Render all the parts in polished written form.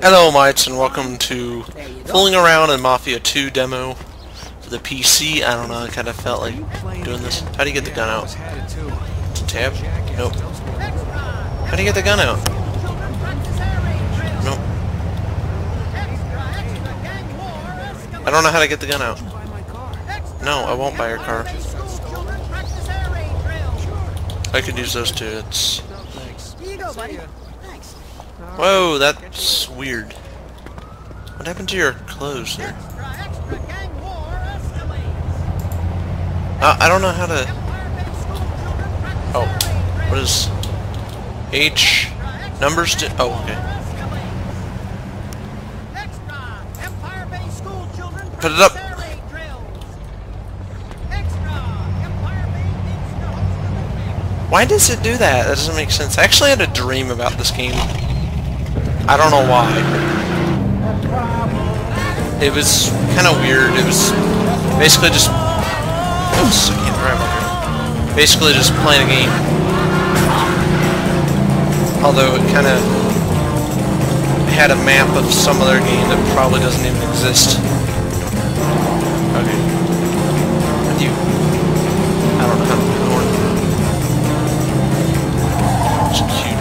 Hello mites, and welcome to fooling around in Mafia 2 demo for the PC. I don't know, I kind of felt like doing this. How do you get the gun out? Tab? Nope. How do you get the gun out? Nope. I don't know how to get the gun out. No, I won't buy your car. I could use those two. It's... Whoa, that's weird. What happened to your clothes there? I don't know how to... Oh, what is... H... Numbers to... Oh, okay. Put it up! Why does it do that? That doesn't make sense. I actually had a dream about this game. I don't know why. It was kind of weird. It was basically just... Oops, I can't drive on here. Basically just playing a game. Although it kind of had a map of some other game that probably doesn't even exist. Okay. With you. I don't know how to do the horn. It's cute.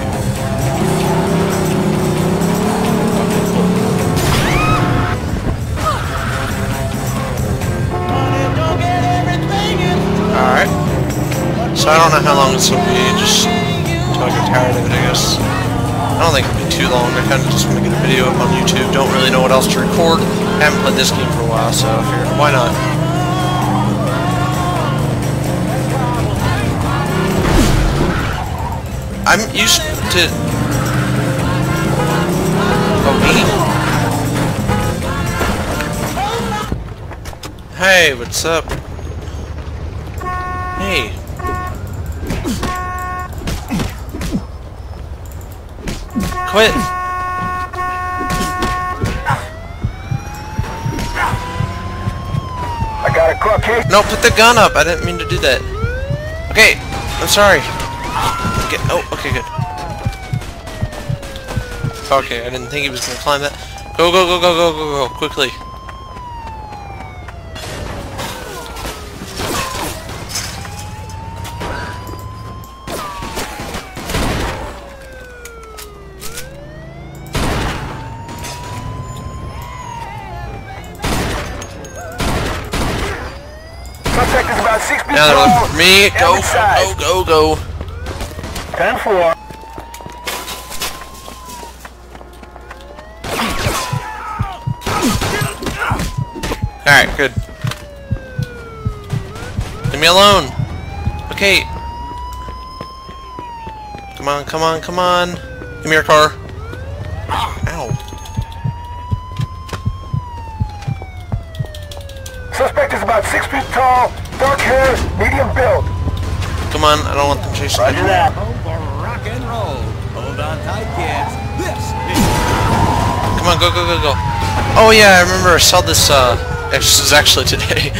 So I don't know how long this will be, just until I get tired of it, I guess. I don't think it'll be too long. I kind of just want to get a video up on YouTube. Don't really know what else to record. I haven't played this game for a while, so I figured, why not? I'm used to... Oh, me? Hey, what's up? Hey. Quit! I got a crook here. No, put the gun up. I didn't mean to do that. Okay, I'm sorry. Okay. Oh, okay, good. Okay, I didn't think he was gonna climb that. Go, go, go, go, go, go, go, quickly. Now they're looking for me. Go, go, go, go. 10-4. Alright, good. Leave me alone. Okay. Come on, come on, come on. Give me your car. Ow. Suspect is about 6 feet tall. Dark hair, medium build. Come on, I don't want them chasing me. Roger that. Rock and roll. Hold on tight, kids. This is... Come on, go, go, go, go. Oh yeah, I remember I saw this, this is actually today.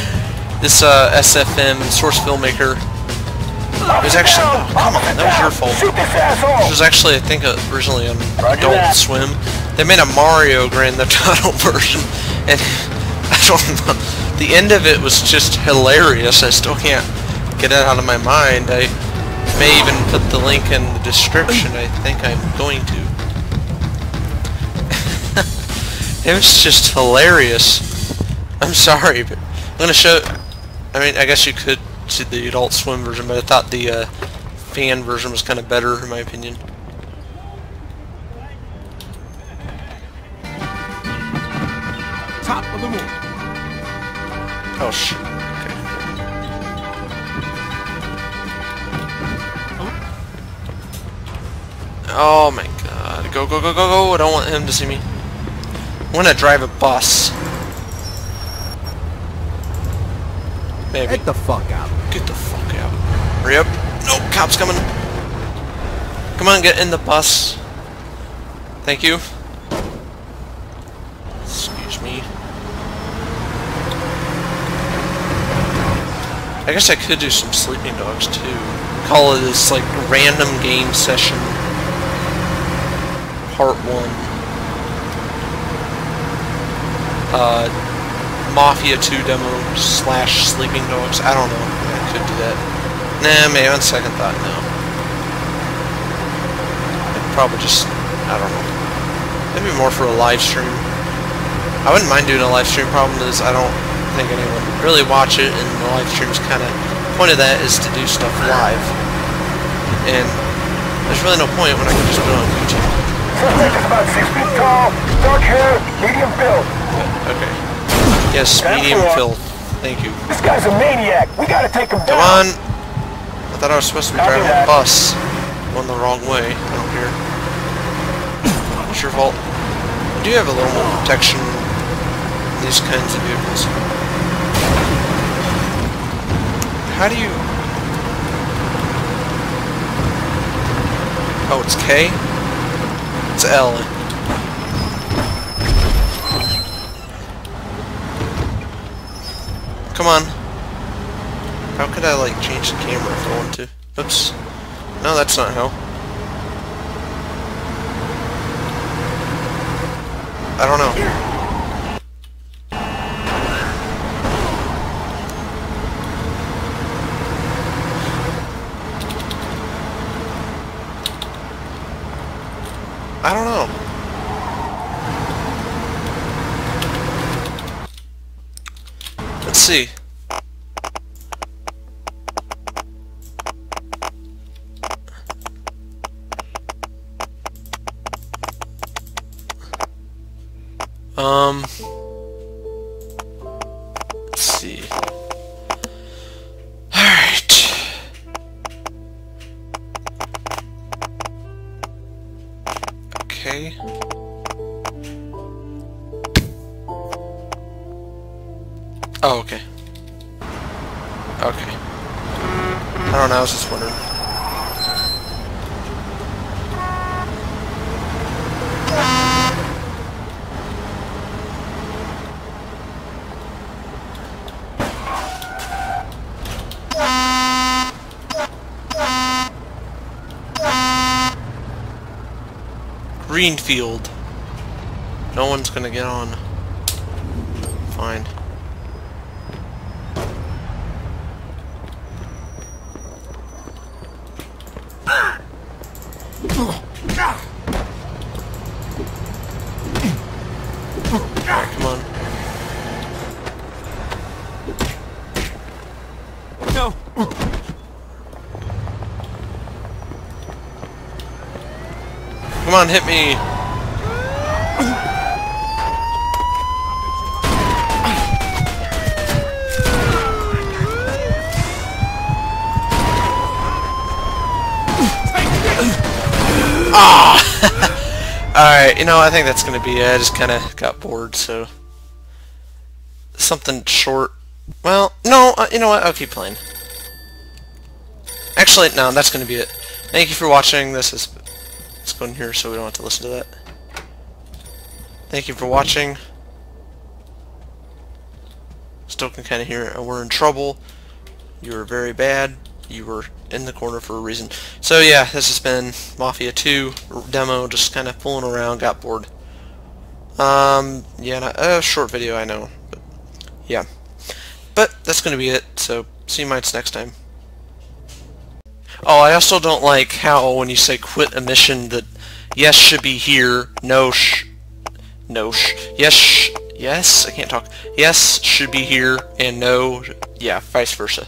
This, SFM, Source Filmmaker. It was actually... Oh, come on, that was your fault. This was actually, I think, originally on Adult Swim. They made a Mario Grand Theft Auto version. And I don't know. The end of it was just hilarious. I still can't get it out of my mind. I may even put the link in the description. I think I'm going to. It was just hilarious. I'm sorry, but I'm going to show... I mean, I guess you could see the Adult Swim version, but I thought the fan version was kind of better, in my opinion. Top of the morning. Oh, shit. Okay. Oh, my God. Go, go, go, go, go. I don't want him to see me. I want to drive a bus. Maybe. Get the fuck out. Get the fuck out. Hurry up. No, cop's coming. Come on, get in the bus. Thank you. Excuse me. I guess I could do some Sleeping Dogs too. Call it this like random game session part 1. Mafia 2 demo / Sleeping Dogs. I don't know. I could do that. Nah, maybe on second thought, no. I'd probably just, I don't know. Maybe more for a live stream. I wouldn't mind doing a live stream. Problem is, I don't think anyone would really watch it, and the live stream's kind of, the point of that is to do stuff live. And there's really no point when I can just put it on YouTube. Suspect is about 6 feet tall, dark hair, medium build. Okay. Yes, medium build. Thank you. This guy's a maniac. We gotta take him down. Come on. I thought I was supposed to be driving a bus. Going the wrong way. I don't care. It's your fault. You do have a little more protection in these kinds of vehicles. How do you... Oh, it's K? It's L. Come on. How could I, like, change the camera if I want to? Oops. No, that's not how. I don't know. I don't know. Let's see. Let's see. All right. Okay. Oh, okay. Okay. I don't know, I was just wondering. Greenfield. No one's gonna get on. Fine. Come on. No. Come on, hit me. Ah! Alright, you know, I think that's gonna be it. I just kinda got bored, so... Something short. Well, no, you know what, I'll keep playing. Actually, no, that's gonna be it. Thank you for watching. This is... Let's go in here so we don't have to listen to that. Thank you for watching. Still can kind of hear it. We're in trouble. You were very bad. You were in the corner for a reason. So yeah, this has been Mafia 2 demo. Just kind of fooling around. Got bored. Yeah, a short video, I know. But yeah. But that's going to be it. So see you mites next time. Oh, I also don't like how when you say quit a mission that yes should be here, yes, I can't talk, yes should be here, and no, yeah, vice versa.